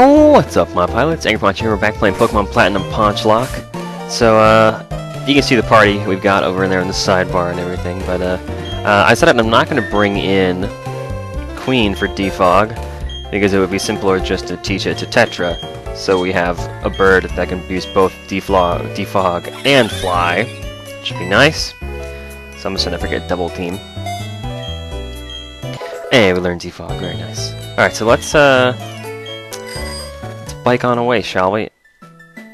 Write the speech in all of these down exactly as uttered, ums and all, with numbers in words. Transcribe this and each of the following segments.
Oh, what's up, my pilots? AngryPoncho here. We're back playing Pokemon Platinum Ponchlocke. So, uh, you can see the party we've got over in there in the sidebar and everything, but, uh, uh I said I'm not going to bring in Queen for Defog, because it would be simpler just to teach it to Tetra, so we have a bird that can use both deflog, Defog and Fly, which would be nice. So I'm just gonna forget double team. Hey, we learned Defog, very nice. Alright, so let's, uh... let's bike on away, shall we?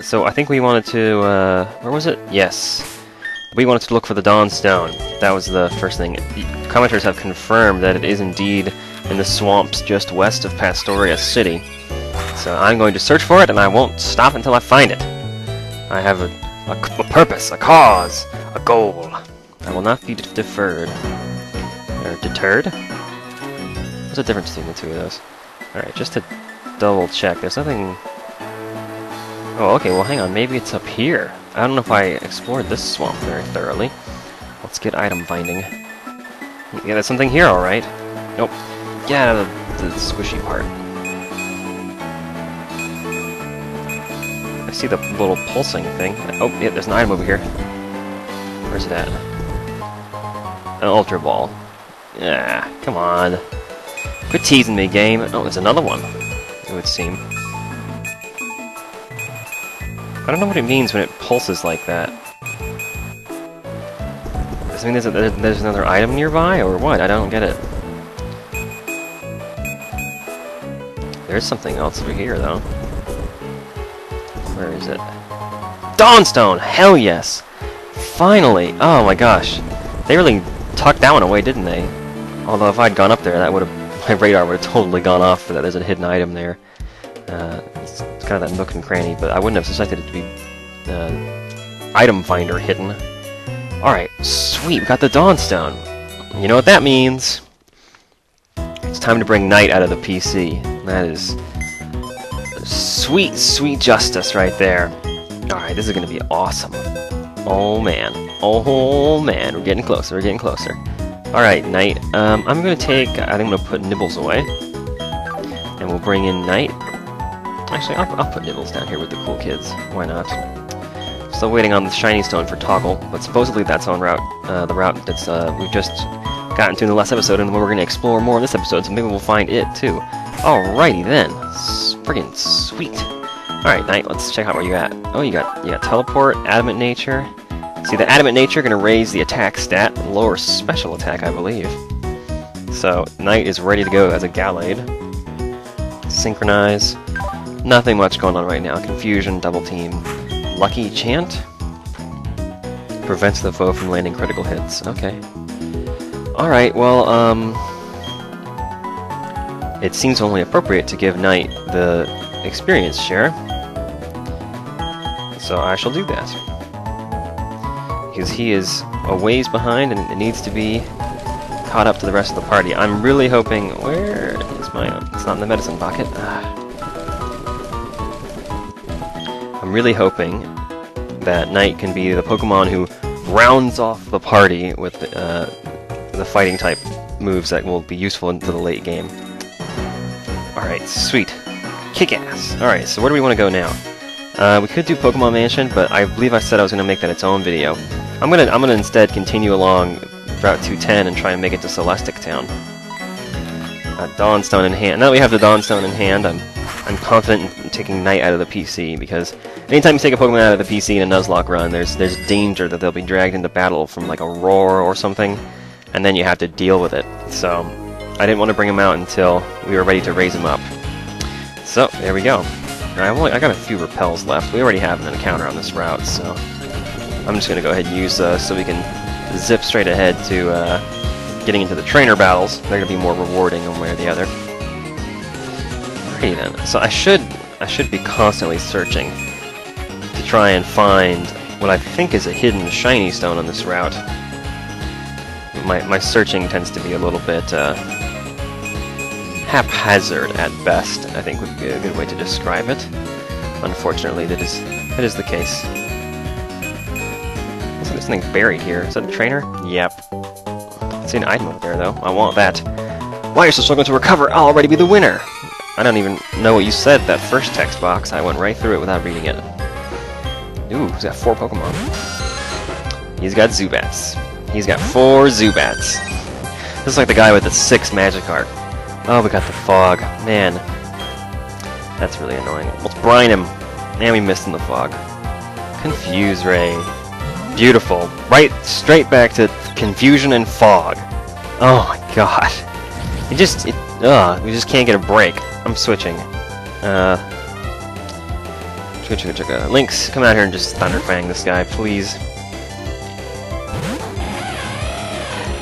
So I think we wanted to, uh... where was it? Yes. We wanted to look for the Dawnstone. That was the first thing. Commenters have confirmed that it is indeed in the swamps just west of Pastoria City. So I'm going to search for it, and I won't stop until I find it. I have a, a, a purpose, a cause, a goal. I will not be deferred. Or deterred? There's a difference between the two of those. Alright, just to double check, there's nothing... Oh, okay, well hang on, maybe it's up here. I don't know if I explored this swamp very thoroughly. Let's get item finding. Yeah, there's something here, alright. Nope. Get out of the, the squishy part. I see the little pulsing thing. Oh, yeah, there's an item over here. Where's it at? An Ultra Ball. Yeah, come on. Quit teasing me, game. Oh, there's another one, it would seem. I don't know what it means when it pulses like that. Does it mean there's, a, there's another item nearby, or what? I don't get it. There's something else over here, though. Where is it? Dawnstone! Hell yes! Finally! Oh my gosh. They really tucked that one away, didn't they? Although if I'd gone up there, that would have my radar would have totally gone off for that. There's a hidden item there. Uh, it's, it's kind of that nook and cranny, but I wouldn't have suspected it to be uh, item finder hidden. Alright, sweet, we got the Dawnstone. You know what that means. It's time to bring Knight out of the P C. That is sweet, sweet justice right there. Alright, this is going to be awesome. Oh man, oh man, we're getting closer, we're getting closer. Alright, Knight, um, I'm gonna take, I think I'm gonna put Nibbles away. And we'll bring in Knight. Actually, I'll, I'll put Nibbles down here with the cool kids, why not? Still waiting on the Shiny Stone for Toggle, but supposedly that's on route, uh, the route that's, uh, we've just gotten to in the last episode, and we're gonna explore more in this episode, so maybe we'll find it too. Alrighty then, friggin' sweet. Alright, Knight, let's check out where you at. Oh, you got, you got Teleport, Adamant Nature. See, the Adamant Nature gonna raise the attack stat, lower special attack, I believe. So, Knight is ready to go as a Gallade. Synchronize. Nothing much going on right now. Confusion, Double Team. Lucky Chant. Prevents the foe from landing critical hits. Okay. Alright, well, um... it seems only appropriate to give Knight the experience share. So I shall do that. Because he is a ways behind and it needs to be caught up to the rest of the party. I'm really hoping... Where is my... It's not in the medicine pocket. Ah. I'm really hoping that Knight can be the Pokemon who rounds off the party with the, uh, the fighting type moves that will be useful into the late game. Alright, sweet. Kick-ass! Alright, so where do we want to go now? Uh, we could do Pokemon Mansion, but I believe I said I was going to make that its own video. I'm going to I'm gonna instead continue along Route two ten and try and make it to Celestic Town. Uh, Dawnstone in hand. Now that we have the Dawnstone in hand, I'm, I'm confident in taking Knight out of the P C, because anytime you take a Pokemon out of the P C in a Nuzlocke run, there's, there's danger that they'll be dragged into battle from like a roar or something, and then you have to deal with it. So, I didn't want to bring him out until we were ready to raise him up. So, there we go. I've only, I got a few repels left. We already have an encounter on this route, so... I'm just going to go ahead and use uh, so we can zip straight ahead to uh, getting into the trainer battles. They're going to be more rewarding one way or the other. Alrighty then. So I should, I should be constantly searching to try and find what I think is a hidden Shiny Stone on this route. My, my searching tends to be a little bit... Uh, haphazard at best, I think would be a good way to describe it. Unfortunately, that is that is the case. Looks like there's something buried here. Is that a trainer? Yep. I see an item over there, though. I want that. Why are you so struggling to recover? I'll already be the winner! I don't even know what you said, that first text box. I went right through it without reading it. Ooh, he's got four Pokemon. He's got Zubats. He's got four Zubats. This is like the guy with the six Magikarp. Oh, we got the fog. Man. That's really annoying. Let's brine him. And we missed in the fog. Confuse Ray. Beautiful. Right straight back to confusion and fog. Oh my god. It just... It, uh, we just can't get a break. I'm switching. Uh... Chugga chugga chugga. Lynx, come out here and just Thunderfang this guy, please.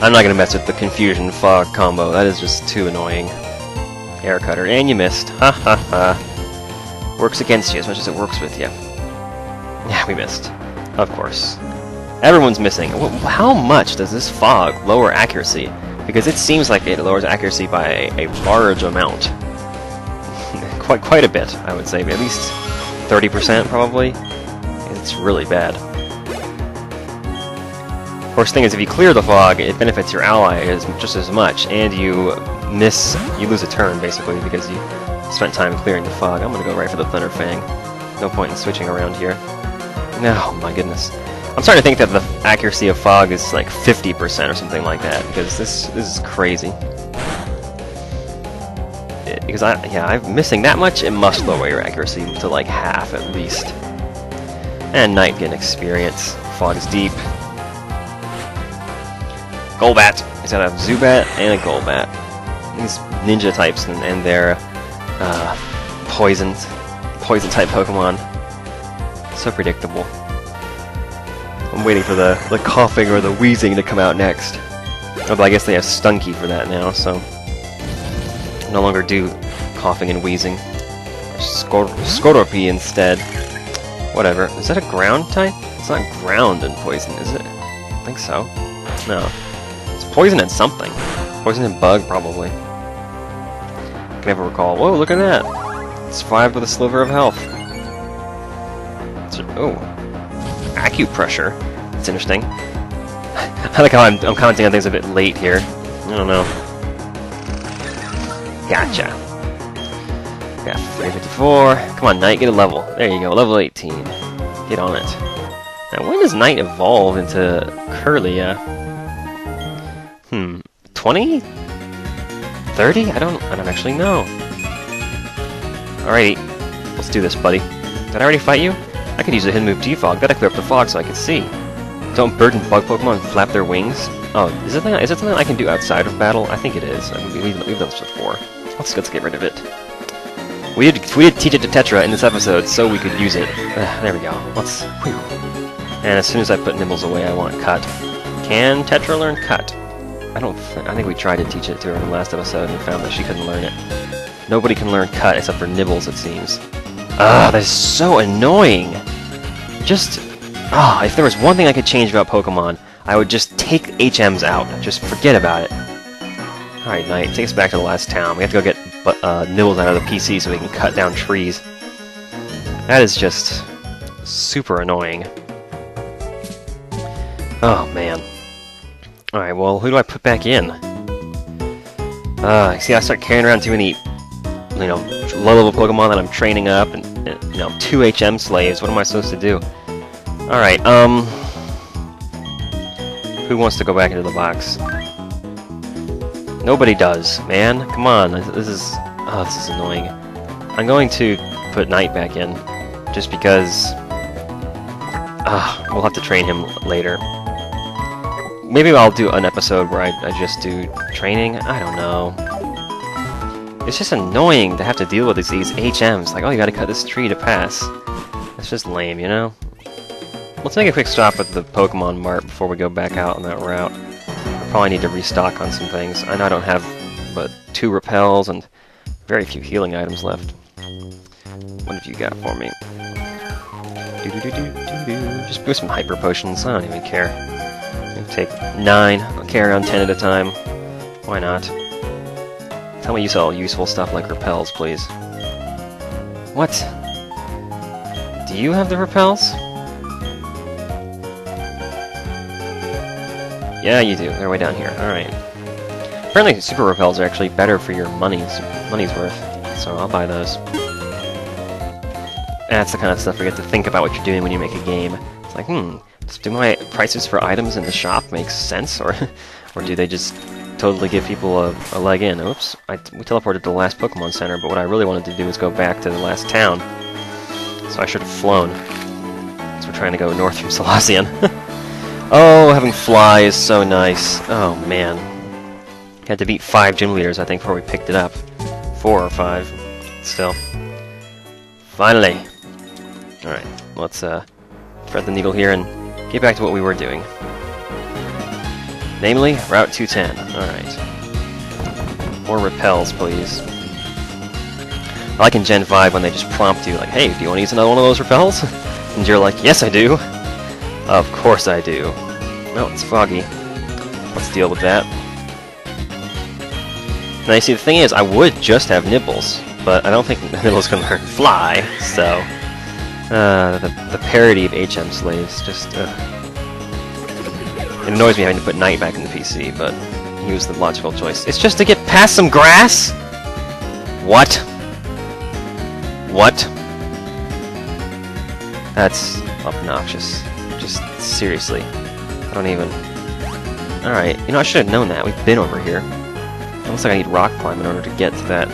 I'm not gonna mess with the confusion fog combo. That is just too annoying. Air Cutter, and you missed. Ha ha ha. Works against you as much as it works with you. Yeah, we missed. Of course. Everyone's missing. How much does this fog lower accuracy? Because it seems like it lowers accuracy by a, a large amount. quite quite a bit, I would say. At least thirty percent, probably. It's really bad. Worst thing is, if you clear the fog, it benefits your ally as, just as much, and you miss, you lose a turn basically because you spent time clearing the fog. I'm gonna go right for the Thunder Fang. No point in switching around here. No, my goodness. I'm starting to think that the accuracy of fog is like fifty percent or something like that because this this is crazy. It, because I yeah, I'm missing that much. It must lower your accuracy to like half at least. And Knight getting experience. Fog is deep. Golbat! He's got a Zubat and a Golbat. These ninja types and, and their uh, poison, poison type Pokemon. So predictable. I'm waiting for the, the coughing or the wheezing to come out next. Although I guess they have Stunky for that now, so... no longer do coughing and wheezing. Scor Scorpy instead. Whatever. Is that a ground type? It's not ground and poison, is it? I don't think so. No. Poison and something. Poison and bug, probably. I can never recall. Whoa, look at that! It survived with a sliver of health. It's a, oh. Acupressure. That's interesting. I like how I'm, I'm commenting on things a bit late here. I don't know. Gotcha. Got three fifty-four. Come on, Knight, get a level. There you go, level eighteen. Get on it. Now, when does Knight evolve into Kirlia? Hmm, twenty? thirty? I don't I don't actually know. Alrighty. Let's do this, buddy. Did I already fight you? I could use a hidden move Defog. Gotta clear up the fog so I can see. Don't bird and bug Pokemon flap their wings. Oh, is it that, is it something I can do outside of battle? I think it is. I mean, we, we've done this before. Let's let's get rid of it. We did we did teach it to Tetra in this episode so we could use it. Uh, there we go. Let's whew. And as soon as I put Nibbles away I want Cut. Can Tetra learn Cut? I don't. Th I think we tried to teach it to her in the last episode and found that she couldn't learn it. Nobody can learn Cut except for Nibbles, it seems. Ah, that is so annoying. Just ah, if there was one thing I could change about Pokemon, I would just take H Ms out. Just forget about it. All right, Knight, take us back to the last town. We have to go get uh, Nibbles out of the P C so we can cut down trees. That is just super annoying. Oh man. Alright, well, who do I put back in? Uh, see, I start carrying around too many, you know, low-level Pokemon that I'm training up, and, and, you know, two H M slaves. What am I supposed to do? Alright, um... who wants to go back into the box? Nobody does, man. Come on, this is... oh, this is annoying. I'm going to put Knight back in, just because... Uh, we'll have to train him later. Maybe I'll do an episode where I, I just do training. I don't know. It's just annoying to have to deal with these, these H Ms. Like, oh, you gotta cut this tree to pass. That's just lame, you know? Let's make a quick stop at the Pokemon Mart before we go back out on that route. I probably need to restock on some things. I know I don't have but two repels and very few healing items left. What have you got for me? Do do do do do do. Just do some hyper potions. I don't even care. Take nine, I'll carry around ten at a time. Why not? Tell me you sell useful stuff like repels, please. What? Do you have the repels? Yeah, you do. They're way down here. Alright. Apparently super repels are actually better for your money's, money's worth. so I'll buy those. And that's the kind of stuff where you have to think about what you're doing when you make a game. It's like, hmm, do my prices for items in the shop make sense, or or do they just totally give people a, a leg in? Oops, I t we teleported to the last Pokemon Center, but what I really wanted to do was go back to the last town. So I should have flown. So we're trying to go north from Salacian. Oh, having Fly is so nice. Oh, man. Had to beat five gym leaders, I think, before we picked it up. Four or five. Still. Finally! Alright, let's uh, thread the needle here and get back to what we were doing. Namely, Route two ten. Alright. More repels, please. I like in Gen five when they just prompt you, like, hey, do you want to use another one of those repels? And you're like, yes, I do! Of course I do. Oh, it's foggy. Let's deal with that. Now, you see, the thing is, I would just have Nibbles, but I don't think Nibbles can learn Fly, so... Uh, the, the parody of H M Slaves just... Uh, it annoys me having to put Knight back in the P C, but he was the logical choice. It's just to get past some grass?! What? What? That's obnoxious. Just seriously. I don't even... Alright, you know, I should have known that. We've been over here. Looks like I need Rock Climb in order to get to that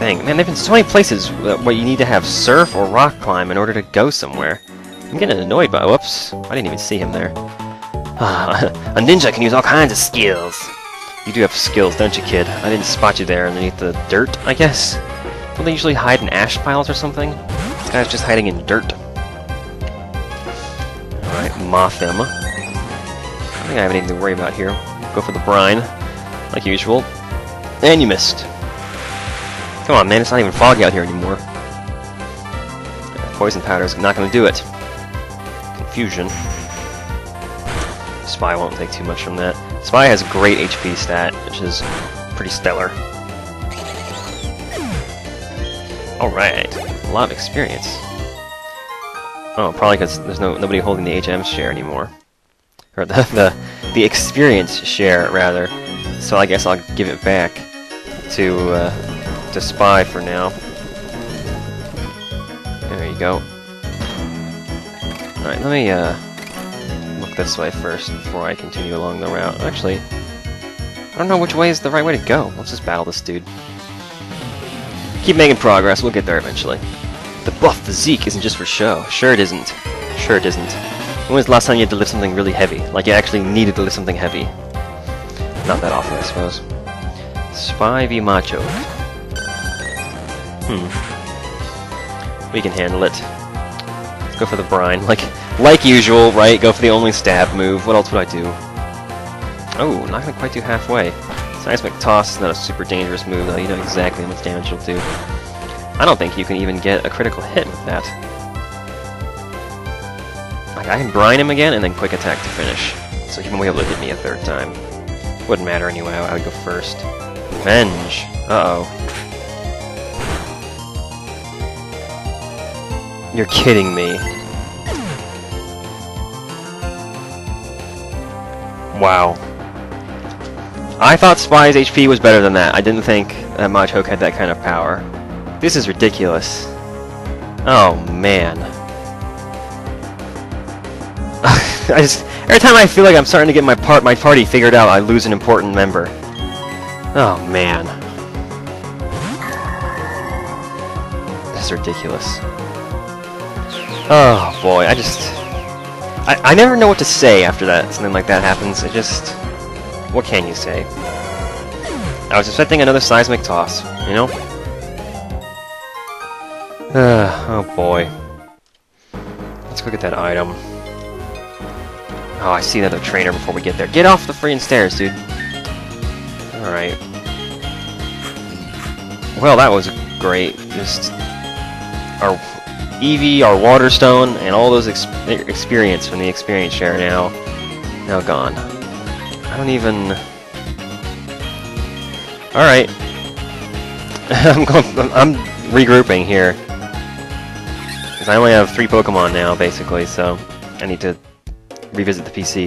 thing. Man, there have been so many places where you need to have Surf or Rock Climb in order to go somewhere. I'm getting annoyed by... Whoops. I didn't even see him there. A ninja can use all kinds of skills. You do have skills, don't you, kid? I didn't spot you there underneath the dirt, I guess. Don't they usually hide in ash piles or something? This guy's just hiding in dirt. Moth them. I don't think I have anything to worry about here. Go for the brine, like usual. And you missed. Come on, man, it's not even foggy out here anymore. Yeah, poison powder's not going to do it. Confusion. Spy won't take too much from that. Spy has a great H P stat, which is pretty stellar. Alright, a lot of experience. Oh, probably because there's no nobody holding the H M share anymore, or the, the the experience share rather. So I guess I'll give it back to uh, to Spy for now. There you go. All right, let me uh, look this way first before I continue along the route. Actually, I don't know which way is the right way to go. Let's just battle this dude. Keep making progress. We'll get there eventually. The buff physique isn't just for show. Sure it isn't. Sure it isn't. When was the last time you had to lift something really heavy? Like you actually needed to lift something heavy? Not that often, I suppose. Spy v Macho. Hmm. We can handle it. Let's go for the brine. Like, like usual, right? Go for the only stab move. What else would I do? Oh, not gonna quite do halfway. Seismic Toss is not a super dangerous move, though. You know exactly how much damage you'll do. I don't think you can even get a critical hit with that. Like, I can brine him again and then quick attack to finish. So he won't be able to hit me a third time. Wouldn't matter anyway, I would go first. Revenge! Uh-oh. You're kidding me. Wow. I thought Spy's H P was better than that. I didn't think that Machoke had that kind of power. This is ridiculous. Oh, man. I just, every time I feel like I'm starting to get my part, my party figured out, I lose an important member. Oh, man. This is ridiculous. Oh, boy, I just... I, I never know what to say after that. Something like that happens. I just... What can you say? I was expecting another seismic toss, you know? Uh, oh boy. Let's go get that item. Oh, I see another trainer before we get there. Get off the freaking stairs, dude! Alright. Well, that was great. Just... Our Eevee, our Waterstone, and all those ex experience from the experience share now... Now gone. I don't even... Alright. I'm going... I'm regrouping here. I only have three Pokemon now, basically, so I need to revisit the P C.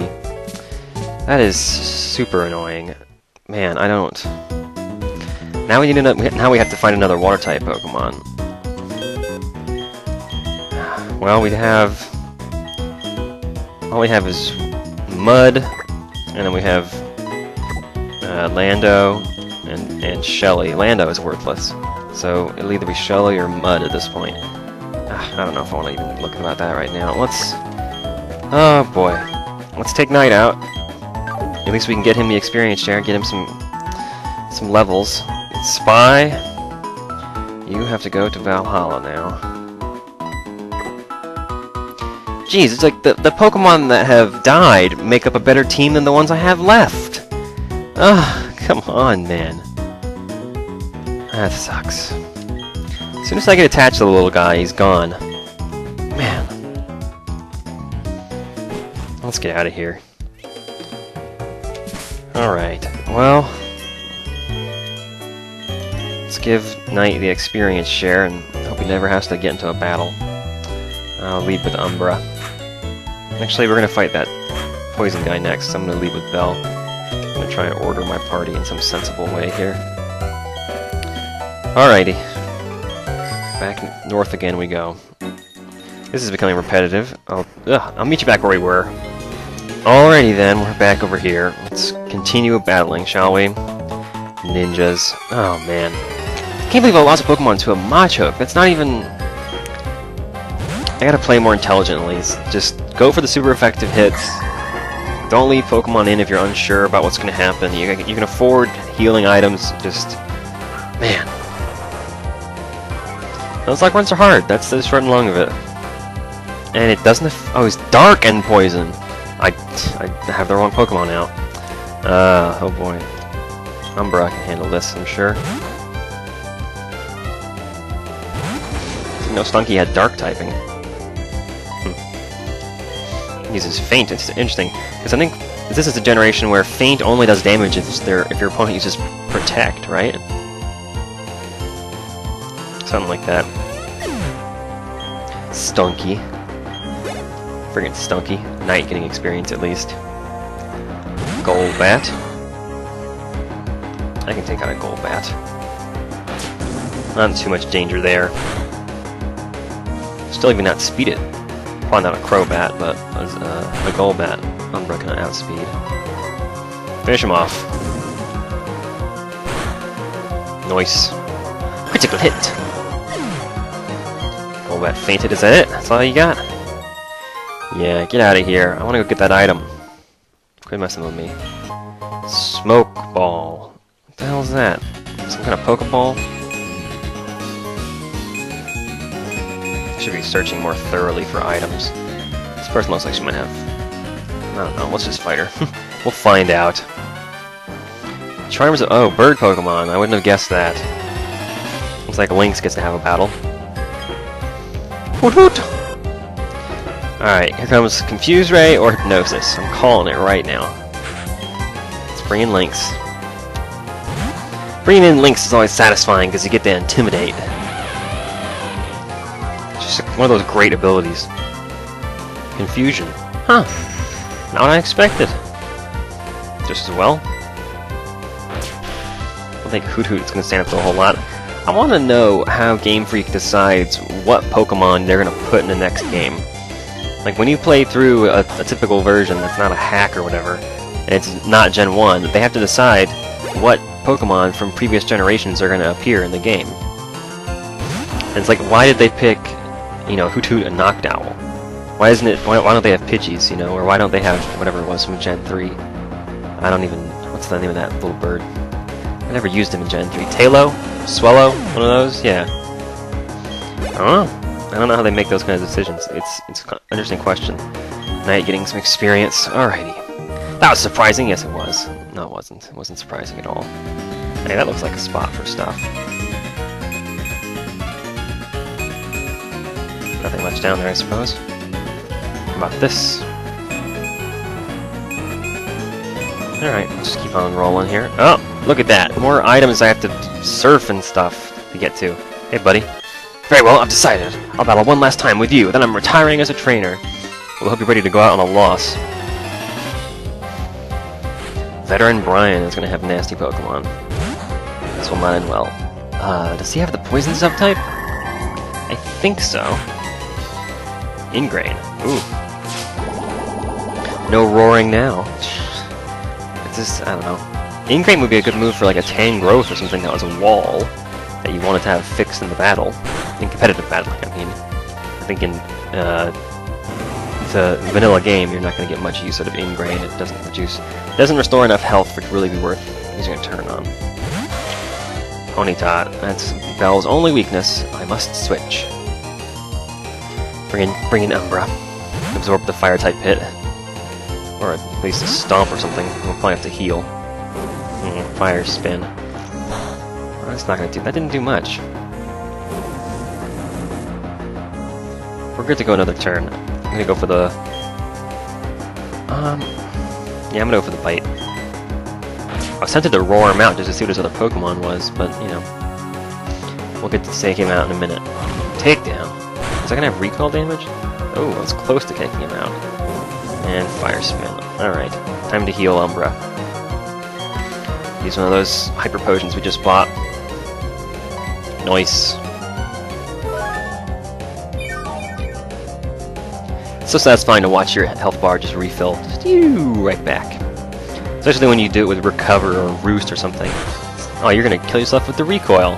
That is super annoying. Man, I don't... Now we need to, now we have to find another water type Pokemon. Well, we have, all we have is Mud, and then we have uh, Lando and, and Shelly. Lando is worthless, so it'll either be Shelly or Mud at this point. Uh, I don't know if I want to even look about that right now. Let's, oh boy, let's take Knight out. At least we can get him the experience share, get him some some levels. It's Spy, you have to go to Valhalla now. Jeez, it's like the, the Pokemon that have died make up a better team than the ones I have left! Ugh, come on, man. That sucks. As soon as I get attached to the little guy, he's gone. Man. Let's get out of here. Alright, well... let's give Knight the experience share and hope he never has to get into a battle. I'll lead with Umbra. Actually, we're going to fight that poison guy next, so I'm going to lead with Bell. I'm going to try and order my party in some sensible way here. Alrighty. Back north again we go. This is becoming repetitive. I'll, ugh, I'll meet you back where we were. Alrighty then, we're back over here. Let's continue battling, shall we? Ninjas. Oh man. I can't believe I lost a Pokemon to a Machoke. That's not even... I gotta play more intelligently. Just go for the super effective hits. Don't leave Pokemon in if you're unsure about what's gonna happen. You, you can afford healing items. Just... man. Those lock runs are hard. That's the short and long of it. And it doesn't... oh, it's Dark and Poison! I, I have the wrong Pokemon now. Uh, oh boy. Umbra can handle this, I'm sure. You know, Stunky had Dark typing. Uses Faint. It's interesting because I think this is a generation where Faint only does damage if their if your opponent uses Protect, right? Something like that. Stunky, friggin' Stunky. Knight getting experience at least. Golbat. I can take out a Golbat. Not in too much danger there. Still even not speed it. Probably not a Crobat, but uh, a Golbat. Umbra can outspeed. Finish him off. Nice. Critical hit! Golbat fainted, is that it? That's all you got? Yeah, get out of here. I want to go get that item. Quit messing with me. Smoke Ball. What the hell is that? Some kind of Pokeball? Should be searching more thoroughly for items. This person looks like she might have... I don't know, let's just fight her. We'll find out. Charms... oh, bird Pokemon. I wouldn't have guessed that. Looks like Lynx gets to have a battle. Woot woot! Alright, here comes Confuse Ray or Hypnosis. I'm calling it right now. Let's bring in Lynx. Bringing in Lynx is always satisfying because you get to intimidate. One of those great abilities. Confusion. Huh. Not what I expected. Just as well. I think Hoot Hoot's going to stand up to a whole lot. I want to know how Game Freak decides what Pokemon they're going to put in the next game. Like, when you play through a, a typical version that's not a hack or whatever, and it's not Gen one, they have to decide what Pokemon from previous generations are going to appear in the game. And it's like, why did they pick... you know, Hoot Hoot and Noctowl. Why isn't it? Why, why don't they have Pidgeys? You know, or why don't they have whatever it was from Gen three? I don't even. What's the name of that little bird? I never used him in Gen three. Talo, Swellow, one of those. Yeah. I don't know. I don't know how they make those kinds of decisions. It's it's an interesting question. Knight getting some experience. Alrighty. That was surprising. Yes, it was. No, it wasn't. It wasn't surprising at all. Hey, that looks like a spot for stuff. Nothing much down there, I suppose. How about this? Alright, let's just keep on rolling here. Oh, look at that! More items I have to surf and stuff to get to. Hey, buddy. Very well, I've decided. I'll battle one last time with you, then I'm retiring as a trainer. We'll hope you're ready to go out on a loss. Veteran Brian is going to have nasty Pokemon. This will not end well. Uh, does he have the poison subtype? I think so. Ingrain. Ooh. No roaring now. It's just, I don't know. Ingrain would be a good move for like a Tangrowth or something that was a wall that you wanted to have fixed in the battle. In competitive battle, I mean. I think in uh, the vanilla game, you're not going to get much use out of Ingrain. It doesn't reduce, it doesn't restore enough health for it to really be worth using a turn on. Ponyta, that's Belle's only weakness. I must switch. Bring in, bring in Umbra. Absorb the Fire-type hit, or at least a Stomp or something. We'll probably have to heal. Mm, fire Spin. Well, that's not going to do. That didn't do much. We're good to go another turn. I'm going to go for the. Um. Yeah, I'm going to go for the bite. I was tempted to roar him out just to see what his other Pokemon was, but, you know. We'll get to take him out in a minute. Takedown! Is that gonna have recoil damage? Oh, I was close to taking him out. And Fire Spin. Alright, time to heal Umbra. Use one of those Hyper Potions we just bought. Nice. It's so satisfying to watch your health bar just refill. Just you right back. Especially when you do it with Recover or Roost or something. Oh, you're gonna kill yourself with the recoil.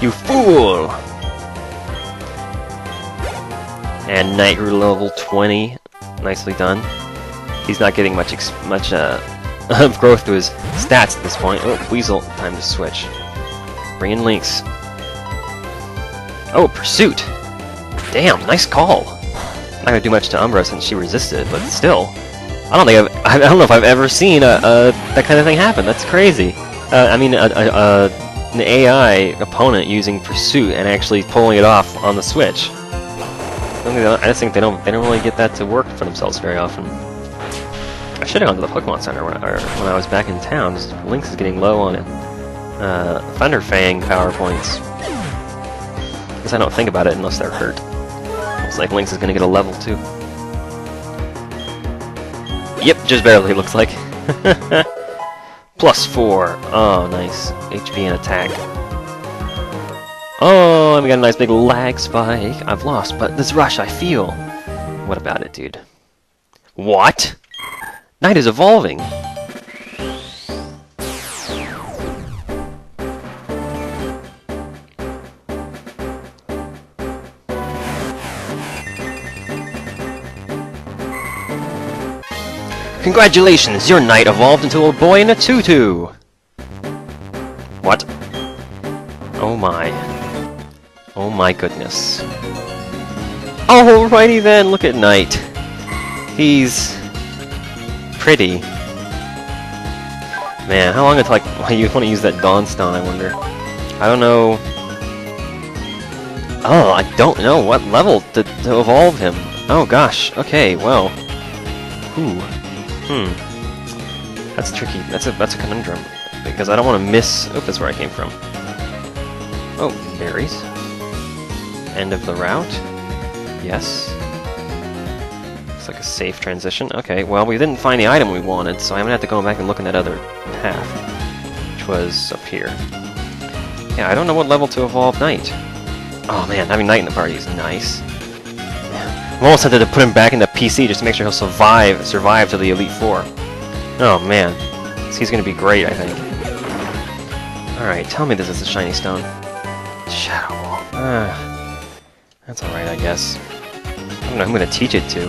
You fool! And Nightru level twenty. Nicely done. He's not getting much ex much uh, of growth to his stats at this point. Oh, Weasel. Time to switch. Bring in Lynx. Oh, Pursuit! Damn, nice call! Not gonna do much to Umbra since she resisted, but still. I don't think I've, I don't know if I've ever seen a, a, that kind of thing happen. That's crazy. Uh, I mean, a, a, a, an A I opponent using Pursuit and actually pulling it off on the Switch. I, don't think I just think they don't they don't really get that to work for themselves very often. I should have gone to the Pokemon Center when I, or when I was back in town. Just, Lynx is getting low on it. Uh, Thunder Fang power points. Because I don't think about it unless they're hurt. Looks like Lynx is going to get a level too. Yep, just barely, looks like. Plus four. Oh, nice. H P and attack. Oh, and we got a nice big lag spike. I've lost, but this rush I feel. What about it, dude? What? Knight is evolving. Congratulations! Your knight evolved into a boy in a tutu! What? Oh my. Oh my goodness. Alrighty then, look at Knight. He's pretty. Man, how long until I, you want to use that Dawnstone, I wonder. I don't know. Oh, I don't know what level to, to evolve him. Oh gosh, okay, well. Ooh. Hmm. That's tricky. That's a that's a conundrum. Because I don't want to miss... Oh, that's where I came from. Oh, berries. End of the route. Yes. Looks like a safe transition. Okay, well, we didn't find the item we wanted, so I'm going to have to go back and look in that other path. Which was up here. Yeah, I don't know what level to evolve Knight. Oh man, having Knight in the party is nice. I'm almost tempted to put him back in the P C just to make sure he'll survive survive to the Elite Four. Oh man, he's going to be great, I think. All right, tell me this is a Shiny Stone. Shadow Ball. Uh, that's all right, I guess. I don't know who I'm going to teach it to.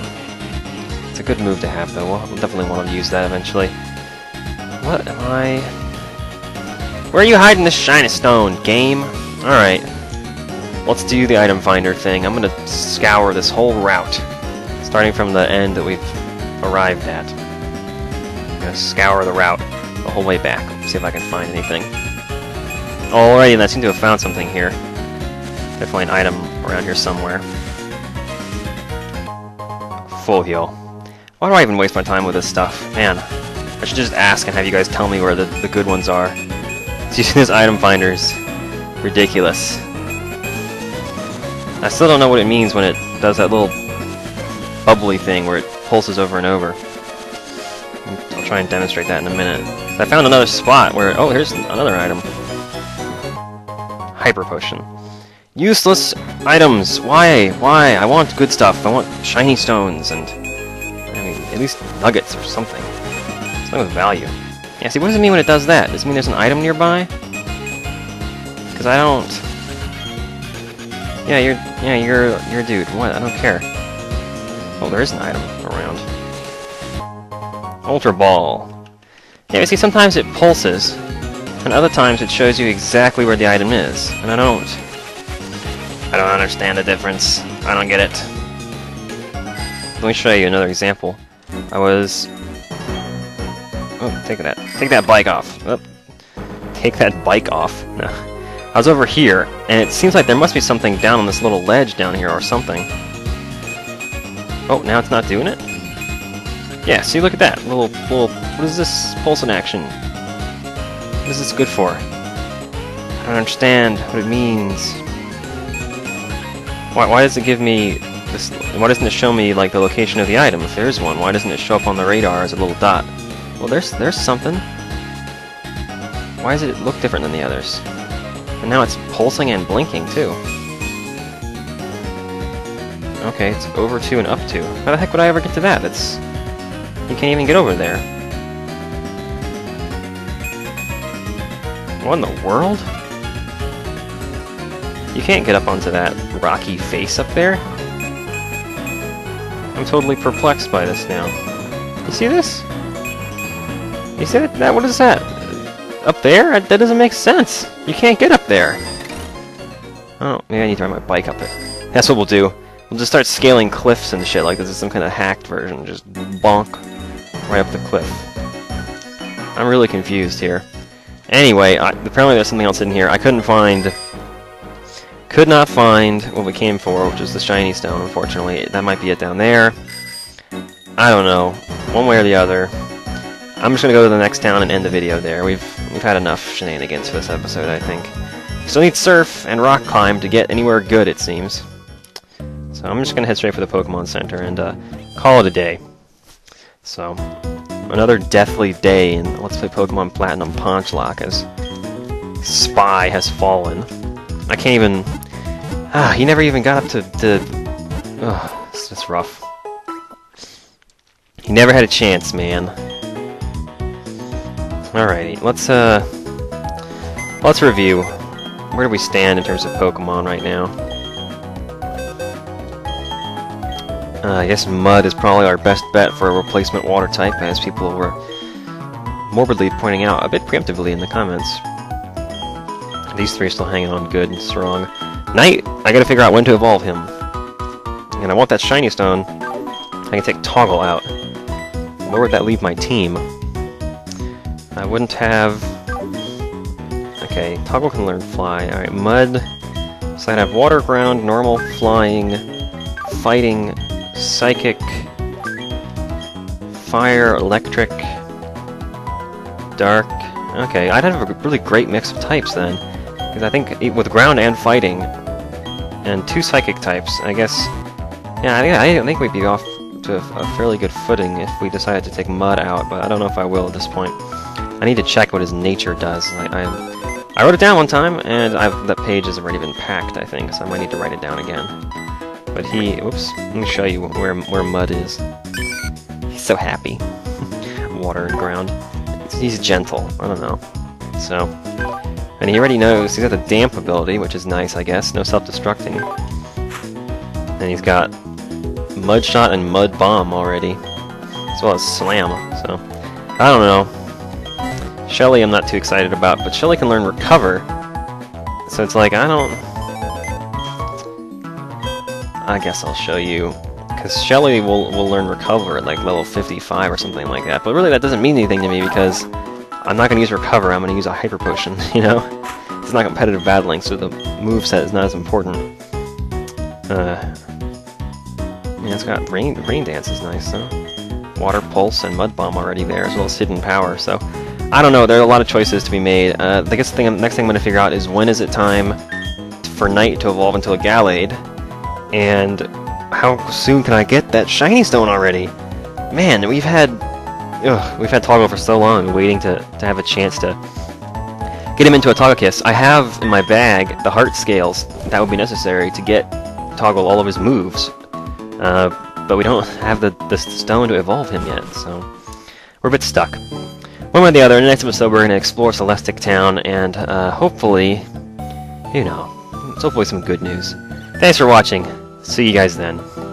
It's a good move to have, though. We'll definitely want to use that eventually. What am I? Where are you hiding this Shiny Stone, game? All right. Let's do the item finder thing. I'm gonna scour this whole route, starting from the end that we've arrived at. I'm gonna scour the route the whole way back, see if I can find anything. Alrighty, and I seem to have found something here. Definitely an item around here somewhere. Full heal. Why do I even waste my time with this stuff? Man, I should just ask and have you guys tell me where the, the good ones are. So you see this item finder's ridiculous. I still don't know what it means when it does that little bubbly thing where it pulses over and over. I'll try and demonstrate that in a minute. I found another spot where... Oh, here's another item. Hyper Potion. Useless items! Why? Why? I want good stuff. I want shiny stones and... I mean, at least nuggets or something. Something with value. Yeah, see, what does it mean when it does that? Does it mean there's an item nearby? Because I don't... Yeah, you're... Yeah, you're... You're a dude. What? I don't care. Oh, there is an item around. Ultra Ball. Yeah, you see, sometimes it pulses, and other times it shows you exactly where the item is. And I don't... I don't understand the difference. I don't get it. Let me show you another example. I was... Oh, take that. Take that bike off. Oh. Take that bike off. No. I was over here, and it seems like there must be something down on this little ledge down here or something. Oh, now it's not doing it? Yeah, see, look at that. Little, little... What is this pulse in action? What is this good for? I don't understand what it means. Why, why does it give me this? Why doesn't it show me like the location of the item if there is one? Why doesn't it show up on the radar as a little dot? Well, there's there's something. Why does it look different than the others? And now it's pulsing and blinking too. Okay, it's over to and up to. How the heck would I ever get to that? That's you can't even get over there. What in the world? You can't get up onto that rocky face up there. I'm totally perplexed by this now. You see this? You see that? that? What is that? Up there? That doesn't make sense. You can't get up there. Oh, maybe I need to ride my bike up it. That's what we'll do. We'll just start scaling cliffs and shit like this is some kind of hacked version. Just bonk right up the cliff. I'm really confused here. Anyway, I, apparently there's something else in here. I couldn't find... Could not find what we came for, which is the Shiny Stone, unfortunately. That might be it down there. I don't know. One way or the other. I'm just gonna go to the next town and end the video there. We've we've had enough shenanigans for this episode, I think. Still need Surf and Rock Climb to get anywhere good, it seems. So I'm just gonna head straight for the Pokemon Center and uh, call it a day. So, another deathly day in Let's Play Pokemon Platinum Ponchlocke as Spy has fallen. I can't even... Ah, he never even got up to... to ugh, it's just rough. He never had a chance, man. Alrighty, let's, uh... Let's review. Where do we stand in terms of Pokemon right now? Uh, I guess Mud is probably our best bet for a replacement water type, as people were morbidly pointing out a bit preemptively in the comments. These three are still hanging on good and strong. Knight! I gotta figure out when to evolve him. And I want that Shiny Stone. I can take Toggle out. Where would that leave my team? I wouldn't have... Okay, Toggle can learn Fly. Alright, Mud. So I'd have Water, Ground, Normal, Flying, Fighting, Psychic, Fire, Electric, Dark... Okay, I'd have a really great mix of types then. Because I think with ground and fighting, and two psychic types, I guess... Yeah, I, I think we'd be off to a fairly good footing if we decided to take Mud out, but I don't know if I will at this point. I need to check what his nature does. I, I, I wrote it down one time, and I've, that page has already been packed, I think, so I might need to write it down again. But he... Whoops. Let me show you where, where Mud is. He's so happy. Water and ground. He's gentle. I don't know. So... And he already knows. He's got the Damp ability, which is nice, I guess. No self-destructing. And he's got Mud Shot and Mud Bomb already. As well as Slam. So... I don't know. Shelly I'm not too excited about, but Shelly can learn Recover. So it's like, I don't... I guess I'll show you. Because Shelly will, will learn Recover at like level fifty-five or something like that. But really that doesn't mean anything to me because I'm not going to use Recover, I'm going to use a Hyper Potion, you know? It's not competitive battling, so the moveset is not as important. Uh, yeah, it's got Rain, Rain Dance is nice, though. Water Pulse and Mud Bomb already there, as well as Hidden Power, so... I don't know, there are a lot of choices to be made. Uh, I guess the thing, next thing I'm going to figure out is when is it time for Knight to evolve into a Gallade, and... How soon can I get that Shiny Stone already? Man, we've had... Ugh, we've had Toggle for so long, waiting to, to have a chance to get him into a Togekiss. I have in my bag the heart scales that would be necessary to get Toggle all of his moves, uh, but we don't have the, the stone to evolve him yet, so we're a bit stuck. One way or the other, in the next episode we're going to explore Celestic Town, and uh, hopefully, you know, it's hopefully some good news. Thanks for watching. See you guys then.